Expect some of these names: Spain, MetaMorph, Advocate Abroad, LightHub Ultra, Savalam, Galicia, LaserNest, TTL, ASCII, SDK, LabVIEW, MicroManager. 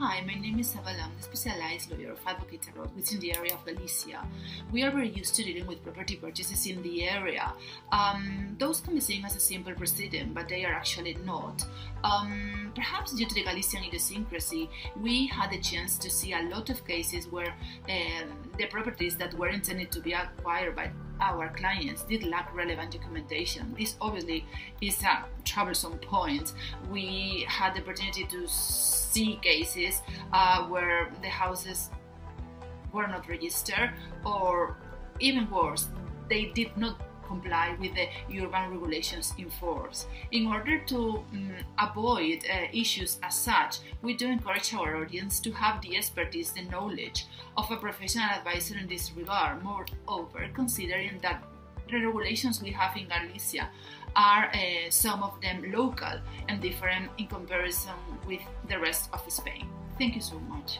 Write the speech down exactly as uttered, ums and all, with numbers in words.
Hi, my name is Savalam, the specialized lawyer of Advocate Abroad within the area of Galicia. We are very used to dealing with property purchases in the area. Um, those can be seen as a simple proceeding, but they are actually not. Um, perhaps due to the Galician idiosyncrasy, we had a chance to see a lot of cases where um, the properties that were intended to be acquired by our clients did lack relevant documentation. This obviously is a troublesome point. We had the opportunity to see cases uh, where the houses were not registered, or even worse, they did not comply with the urban regulations in force. In order to um, avoid uh, issues as such, we do encourage our audience to have the expertise, the knowledge of a professional advisor in this regard. Moreover, considering that the regulations we have in Galicia are uh, some of them local and different in comparison with the rest of Spain. Thank you so much.